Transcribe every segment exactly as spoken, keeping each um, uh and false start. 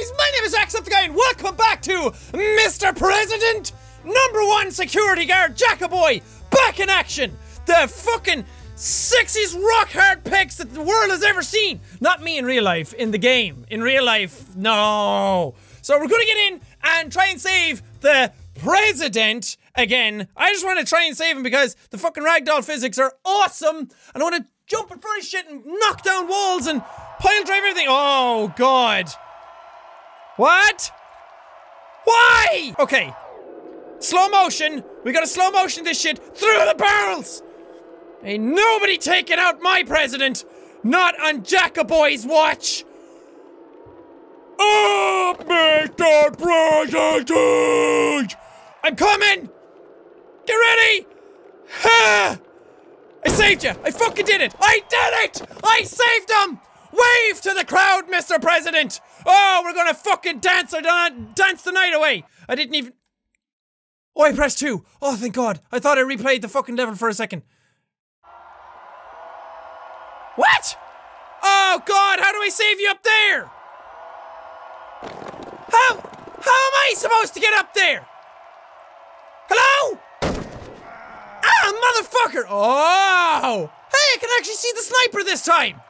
guys, my name is Jacksepticeye and welcome back to Mister President, number one security guard, Jackaboy, back in action! The fucking sexiest rock hard pics that the world has ever seen! Not me in real life, in the game. In real life, no. So we're gonna get in and try and save the president again. I just wanna try and save him because the fucking ragdoll physics are awesome. And I wanna jump and furry shit and knock down walls and pile drive everything. Oh, God. What? Why? Okay. Slow motion. We gotta slow motion this shit through the barrels. Ain't nobody taking out my president. Not on Jackaboy's watch. Oh, Mister President! I'm coming! Get ready! Ha! I saved you! I fucking did it! I did it! I saved him! Wave to the crowd, Mister President! Oh, we're gonna fucking dance or dance the night away! I didn't even... Oh, I pressed two! Oh, thank God! I thought I replayed the fucking level for a second. What?! Oh, God! How do I save you up there?! How? How am I supposed to get up there? Hello? Ah, motherfucker! Oh! Hey, I can actually see the sniper this time!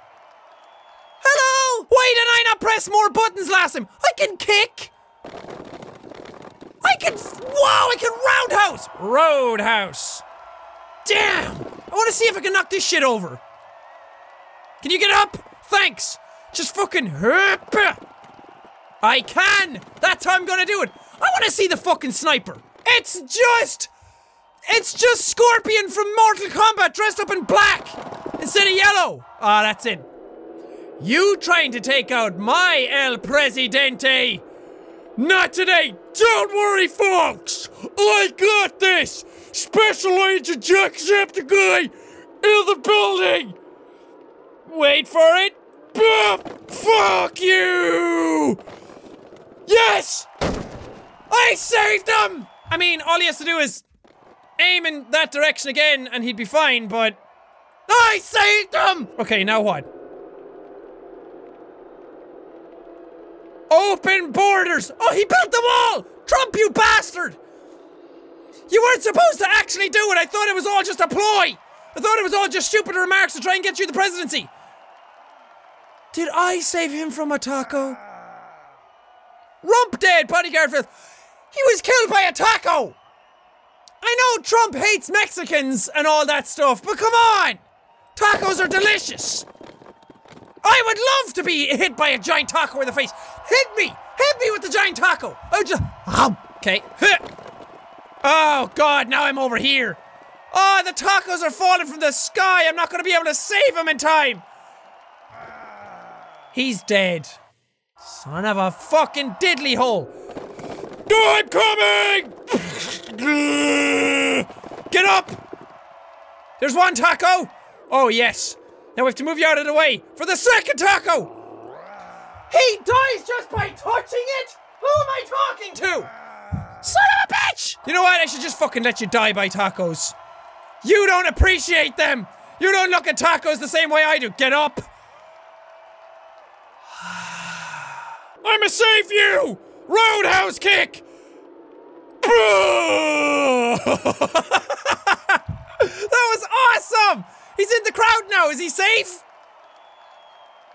Hello? Why did I not press more buttons last time? I can kick! I can... Wow, I can roundhouse! Roadhouse! Damn! I want to see if I can knock this shit over. Can you get up? Thanks! Just fucking... I can! That's how I'm gonna do it! I wanna see the fucking sniper! It's just... It's just Scorpion from Mortal Kombat dressed up in black! Instead of yellow! Ah, that's it. You trying to take out my El Presidente? Not today! Don't worry, folks! I got this! Special Agent Jacksepticeye in the building! Wait for it! Fuck you! Yes! I saved him! I mean, all he has to do is aim in that direction again and he'd be fine, but... I saved him! Okay, now what? Open borders! Oh, he built the wall! Trump, you bastard! You weren't supposed to actually do it! I thought it was all just a ploy! I thought it was all just stupid remarks to try and get you the presidency! Did I save him from a taco? Rump dead, bodyguard. He was killed by a taco! I know Trump hates Mexicans and all that stuff, but come on! Tacos are delicious! I would love to be hit by a giant taco in the face! Hit me! Hit me with the giant taco! I just... Okay. Oh, God, now I'm over here. Oh, the tacos are falling from the sky. I'm not going to be able to save him in time. He's dead. Son of a fucking diddly hole. I'm coming! Get up! There's one taco. Oh, yes. Now we have to move you out of the way for the second taco. He dies just by touching it? Who am I talking to? Son of a bitch! You know what? I should just fucking let you die by tacos. You don't appreciate them. You don't look at tacos the same way I do. Get up. I'ma save you! Roadhouse kick! That was awesome! He's in the crowd now, is he safe?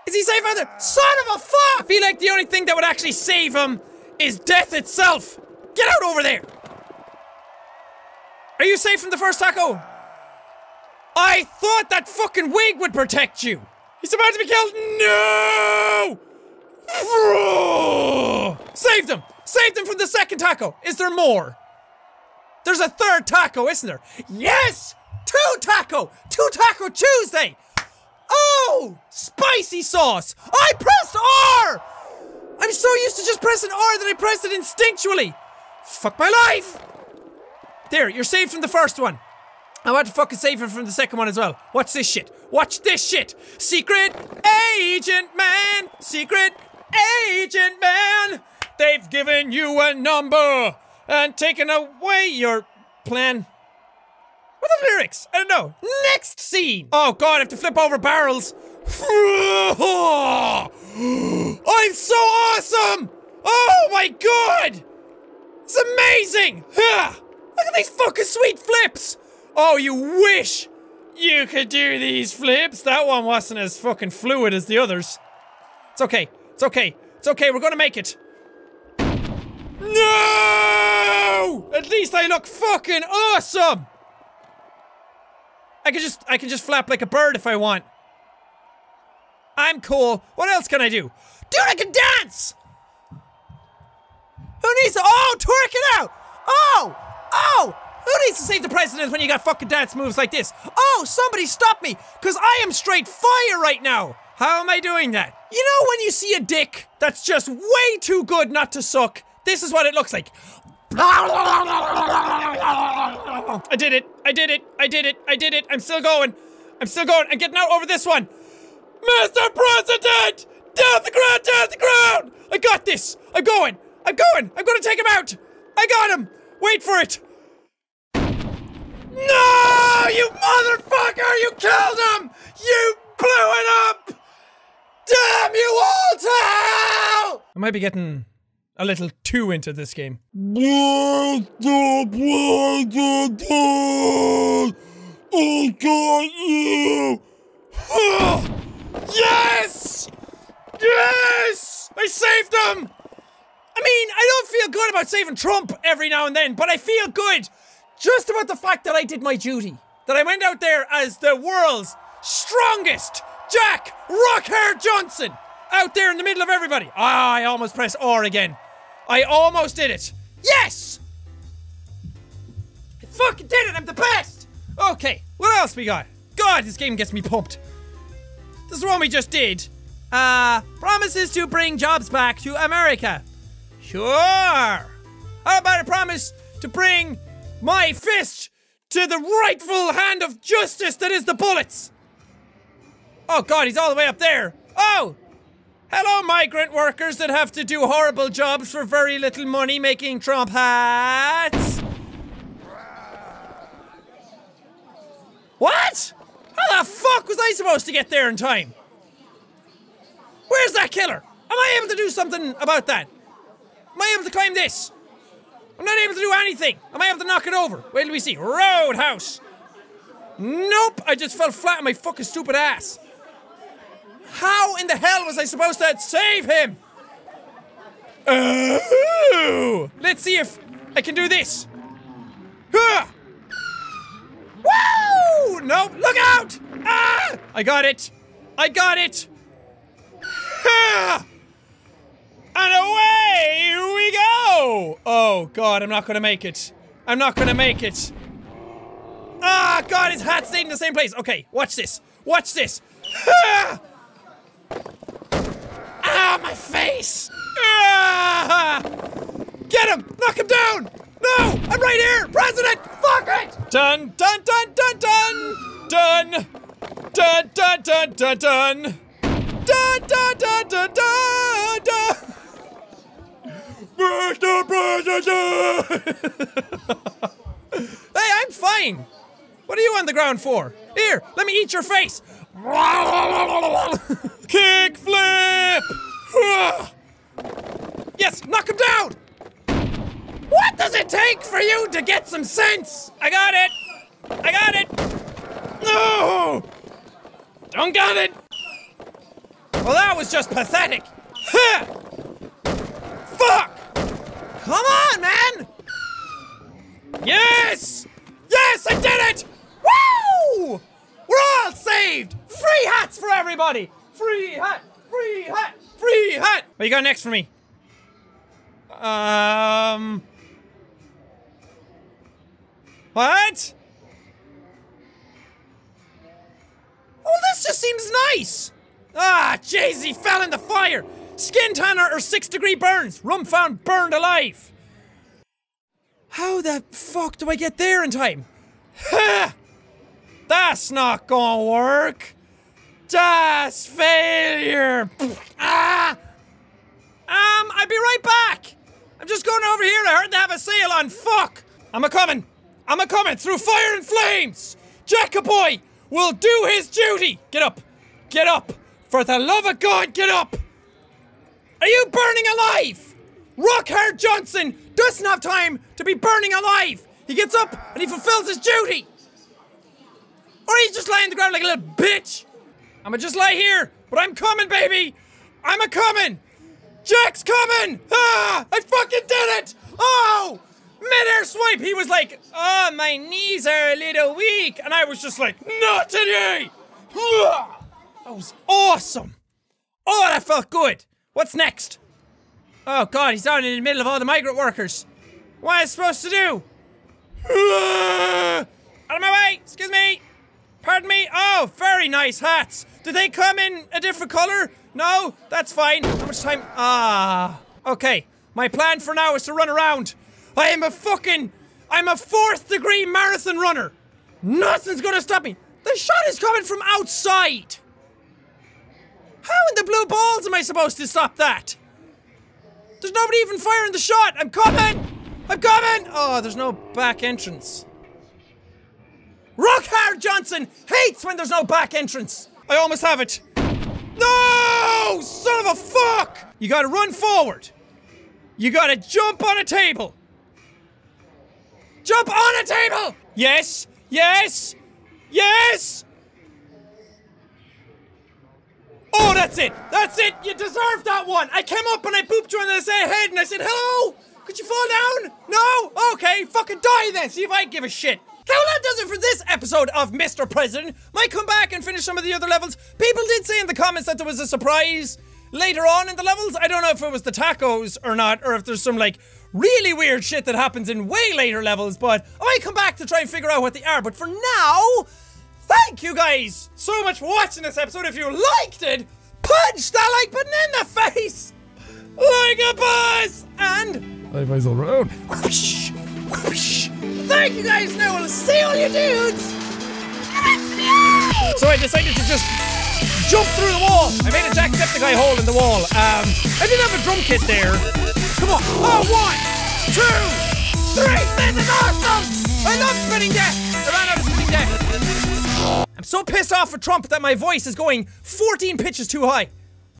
Is he safe out there? Son of a fuck! I feel like the only thing that would actually save him is death itself! Get out over there! Are you safe from the first taco? I thought that fucking wig would protect you! He's about to be killed! No! Saved him! Saved him from the second taco! Is there more? There's a third taco, isn't there? Yes! Two taco! Two taco Tuesday! Oh! Spicy sauce! I pressed R! I'm so used to just pressing R that I pressed it instinctually! Fuck my life! There, you're saved from the first one. I want to fucking save him from the second one as well. Watch this shit. Watch this shit. Secret agent man. Secret agent man. They've given you a number and taken away your plan. What are the lyrics? I don't know. Next scene. Oh God, I have to flip over barrels. I'm so awesome. Oh my god! It's amazing! Huh. Look at these fucking sweet flips! Oh, you wish you could do these flips. That one wasn't as fucking fluid as the others. It's okay. It's okay. It's okay. We're gonna make it. No! At least I look fucking awesome! I can just- I can just flap like a bird if I want. I'm cool. What else can I do? Dude, I can dance! Who needs to- Oh, twerk it out! Oh! Oh! Who needs to save the president when you got fucking dance moves like this? Oh, somebody stop me! Cause I am straight fire right now! How am I doing that? You know when you see a dick that's just way too good not to suck? This is what it looks like. I did it. I did it. I did it. I did it. I'm still going. I'm still going. I'm getting out over this one. Mister President! Down the ground! Down the ground! I got this. I'm going. I'm going. I'm going to take him out. I got him. Wait for it. No! You motherfucker! You killed him! You blew it up! Damn you all to hell! I might be getting a little too into this game. Yes! Yes! I saved them! I mean, I don't feel good about saving Trump every now and then, but I feel good just about the fact that I did my duty. That I went out there as the world's strongest Jack Rockhair Johnson! Out there in the middle of everybody. Ah, I almost pressed R again. I almost did it. Yes! I fucking did it, I'm the best! Okay, what else we got? God, this game gets me pumped. This is one we just did. Uh, promises to bring jobs back to America. Sure. How about a promise to bring my fist to the rightful hand of justice that is the bullets? Oh God, he's all the way up there. Oh! Hello, migrant workers that have to do horrible jobs for very little money making Trump hats! What?! How the fuck was I supposed to get there in time?! Where's that killer?! Am I able to do something about that?! Am I able to climb this?! I'm not able to do anything! Am I able to knock it over?! Wait till we see. Roadhouse! Nope! I just fell flat on my fucking stupid ass! How in the hell was I supposed to save him? Oh. Let's see if I can do this. Huh. Woo! No, look out! Ah! I got it. I got it. Ha! And away we go! Oh God, I'm not gonna make it. I'm not gonna make it. Ah, God, his hat stayed in the same place. Okay, watch this. Watch this. Ha! Ah, my face! Ah! Get him! Knock him down! No! I'm right here! President! Fuck it! Dun dun dun dun dun! Dun! Dun dun dun dun dun! Dun dun dun dun dun dun! Mister President! Hey, I'm fine! What are you on the ground for? Here, let me eat your face! Kick flip! Yes, knock him down! What does it take for you to get some sense? I got it! I got it! No! Don't got it! Well, that was just pathetic! Huh. Fuck! Come on, man! Yes! Yes, I did it! Woo! We're all saved! Free hats for everybody! Free hat! Free hat! Free hat! What you got next for me? Um... What? Oh, this just seems nice! Ah, jeez, he fell in the fire! Skin tanner or six degree burns! Rum found burned alive! How the fuck do I get there in time? Ha! That's not gonna work! Just failure! Ah! Um, I'll be right back! I'm just going over here, I heard they have a sale on fuck! I'm a-coming! I'm a-coming through fire and flames! Jack-a-boy will do his duty! Get up! Get up! For the love of God, get up! Are you burning alive? Rockhard Johnson doesn't have time to be burning alive! He gets up and he fulfills his duty! Or he's just lying on the ground like a little bitch! I'ma just lie here, but I'm coming, baby! I'm a coming! Jack's coming! Ah! I fucking did it! Oh! Mid-air swipe! He was like, oh, my knees are a little weak! And I was just like, not today! That was awesome! Oh, that felt good! What's next? Oh god, he's down in the middle of all the migrant workers. What am I supposed to do? Out of my way! Excuse me! Pardon me? Oh, very nice hats! Did they come in a different color? No? That's fine. How much time? Ah. Okay. My plan for now is to run around. I am a fucking... I'm a fourth degree marathon runner. Nothing's gonna stop me. The shot is coming from outside. How in the blue balls am I supposed to stop that? There's nobody even firing the shot! I'm coming! I'm coming! Oh, there's no back entrance. Rockhard Johnson hates when there's no back entrance! I almost have it. No! Son of a fuck! You gotta run forward. You gotta jump on a table. Jump on a table! Yes! Yes! Yes! Oh, that's it! That's it! You deserve that one! I came up and I pooped you on the head and I said, hello! Could you fall down? No? Okay, fucking die then! See if I give a shit! Now that does it for this episode of Mister President. Might come back and finish some of the other levels. People did say in the comments that there was a surprise later on in the levels. I don't know if it was the tacos or not, or if there's some, like, really weird shit that happens in way later levels, but I might come back to try and figure out what they are. But for now... thank you guys so much for watching this episode. If you liked it, punch that like button in the face like a boss and life is all around. Whoosh, whoosh. Thank you guys, and I will see all you dudes. So I decided to just jump through the wall. I made a Jacksepticeye hole in the wall. Um, I didn't have a drum kit there. Come on. Oh, one, two, three. This is awesome. I love spinning death. I ran out of spinning death. I'm so pissed off at Trump that my voice is going fourteen pitches too high.